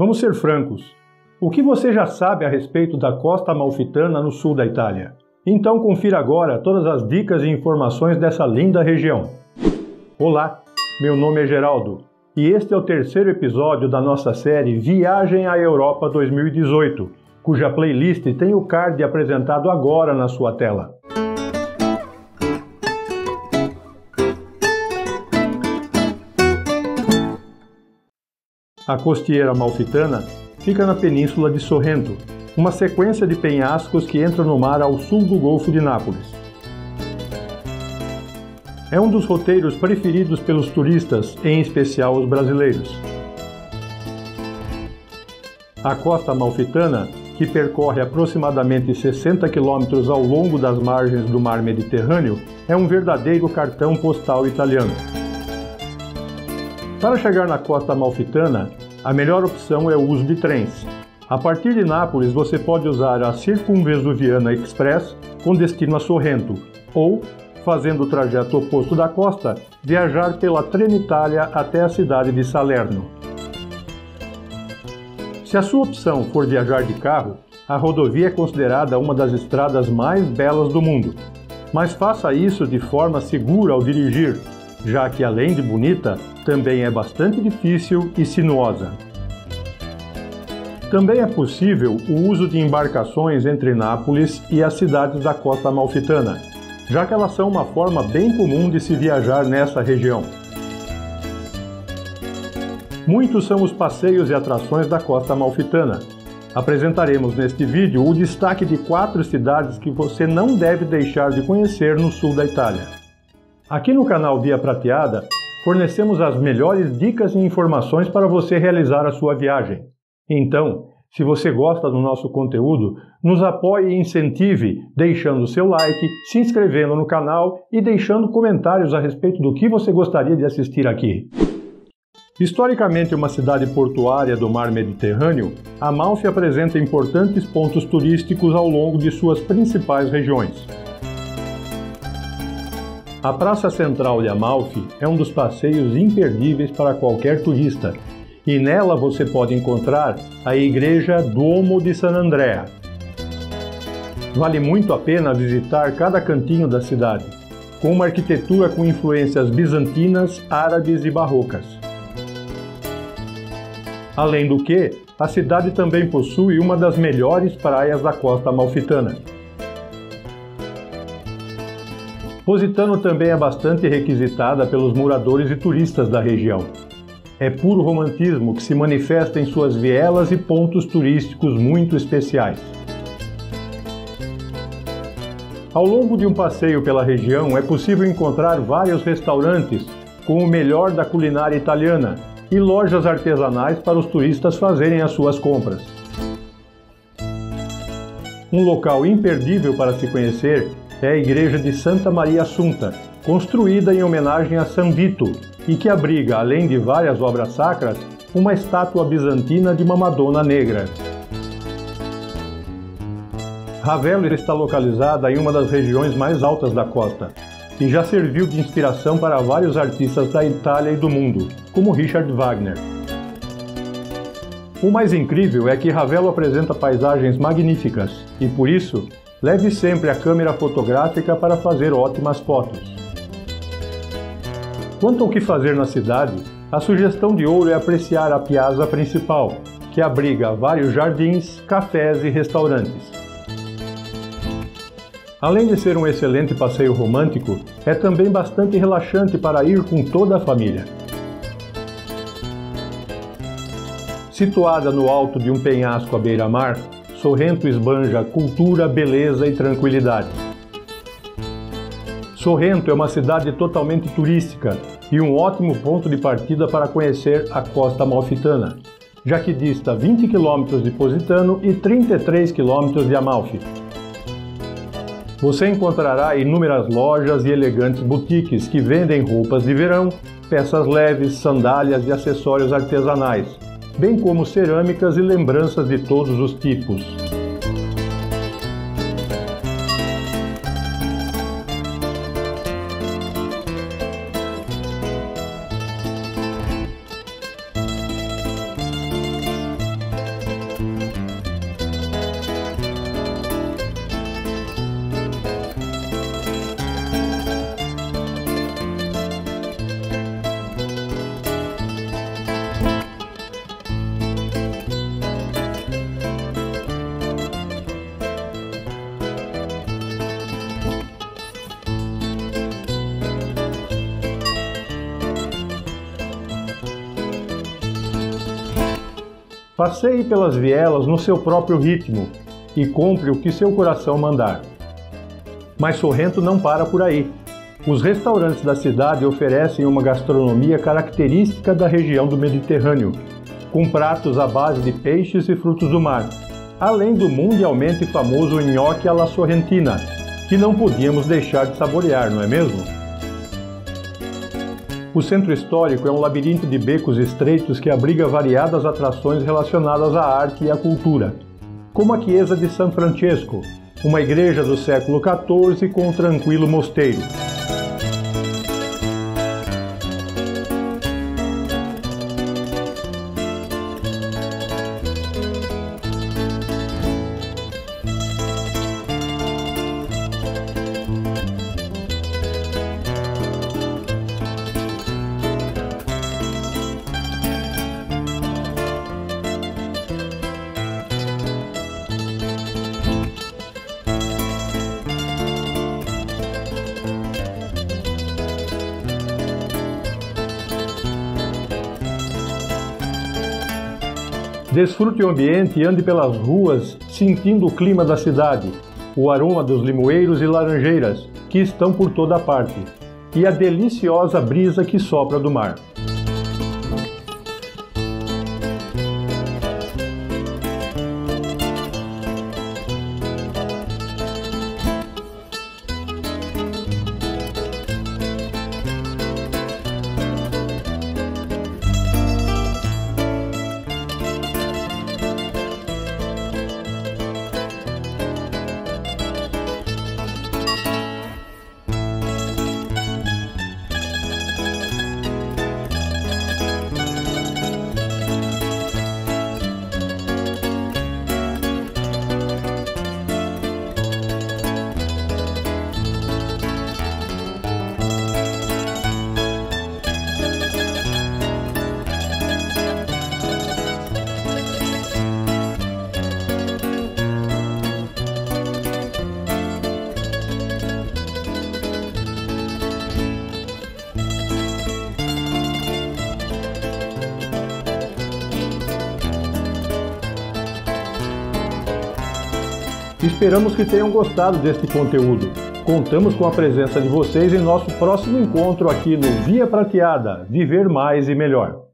Vamos ser francos. O que você já sabe a respeito da Costa Amalfitana no sul da Itália? Então confira agora todas as dicas e informações dessa linda região. Olá, meu nome é Geraldo e este é o terceiro episódio da nossa série Viagem à Europa 2018, cuja playlist tem o card apresentado agora na sua tela. A Costiera Amalfitana fica na Península de Sorrento, uma sequência de penhascos que entra no mar ao sul do Golfo de Nápoles. É um dos roteiros preferidos pelos turistas, em especial os brasileiros. A Costa Amalfitana, que percorre aproximadamente 60 quilômetros ao longo das margens do Mar Mediterrâneo, é um verdadeiro cartão postal italiano. Para chegar na Costa Amalfitana, a melhor opção é o uso de trens. A partir de Nápoles, você pode usar a Circunvesuviana Express com destino a Sorrento, ou, fazendo o trajeto oposto da costa, viajar pela Trenitalia até a cidade de Salerno. Se a sua opção for viajar de carro, a rodovia é considerada uma das estradas mais belas do mundo. Mas faça isso de forma segura ao dirigir, já que, além de bonita, também é bastante difícil e sinuosa. Também é possível o uso de embarcações entre Nápoles e as cidades da Costa Amalfitana, já que elas são uma forma bem comum de se viajar nessa região. Muitos são os passeios e atrações da Costa Amalfitana. Apresentaremos neste vídeo o destaque de 4 cidades que você não deve deixar de conhecer no sul da Itália. Aqui no canal Via Prateada, fornecemos as melhores dicas e informações para você realizar a sua viagem. Então, se você gosta do nosso conteúdo, nos apoie e incentive deixando seu like, se inscrevendo no canal e deixando comentários a respeito do que você gostaria de assistir aqui. Historicamente uma cidade portuária do Mar Mediterrâneo, Amalfi apresenta importantes pontos turísticos ao longo de suas principais regiões. A Praça Central de Amalfi é um dos passeios imperdíveis para qualquer turista, e nela você pode encontrar a Igreja Duomo de San Andrea. Vale muito a pena visitar cada cantinho da cidade, com uma arquitetura com influências bizantinas, árabes e barrocas. Além do que, a cidade também possui uma das melhores praias da Costa Amalfitana. Positano também é bastante requisitada pelos moradores e turistas da região. É puro romantismo que se manifesta em suas vielas e pontos turísticos muito especiais. Ao longo de um passeio pela região, é possível encontrar vários restaurantes com o melhor da culinária italiana e lojas artesanais para os turistas fazerem as suas compras. Um local imperdível para se conhecer é a Igreja de Santa Maria Assunta, construída em homenagem a San Vito, e que abriga, além de várias obras sacras, uma estátua bizantina de uma Madonna Negra. Ravello está localizada em uma das regiões mais altas da costa, e já serviu de inspiração para vários artistas da Itália e do mundo, como Richard Wagner. O mais incrível é que Ravello apresenta paisagens magníficas, e por isso, leve sempre a câmera fotográfica para fazer ótimas fotos. Quanto ao que fazer na cidade, a sugestão de ouro é apreciar a piazza principal, que abriga vários jardins, cafés e restaurantes. Além de ser um excelente passeio romântico, é também bastante relaxante para ir com toda a família. Situada no alto de um penhasco à beira-mar, Sorrento esbanja cultura, beleza e tranquilidade. Sorrento é uma cidade totalmente turística e um ótimo ponto de partida para conhecer a Costa Amalfitana, já que dista 20 km de Positano e 33 km de Amalfi. Você encontrará inúmeras lojas e elegantes boutiques que vendem roupas de verão, peças leves, sandálias e acessórios artesanais, bem como cerâmicas e lembranças de todos os tipos. Passeie pelas vielas no seu próprio ritmo e compre o que seu coração mandar. Mas Sorrento não para por aí. Os restaurantes da cidade oferecem uma gastronomia característica da região do Mediterrâneo, com pratos à base de peixes e frutos do mar, além do mundialmente famoso gnocchi alla Sorrentina, que não podíamos deixar de saborear, não é mesmo? O centro histórico é um labirinto de becos estreitos que abriga variadas atrações relacionadas à arte e à cultura, como a Chiesa de San Francesco, uma igreja do século XIV com um tranquilo mosteiro. Desfrute o ambiente e ande pelas ruas sentindo o clima da cidade, o aroma dos limoeiros e laranjeiras, que estão por toda parte, e a deliciosa brisa que sopra do mar. Esperamos que tenham gostado deste conteúdo. Contamos com a presença de vocês em nosso próximo encontro aqui no Via Prateada, Viver Mais e Melhor.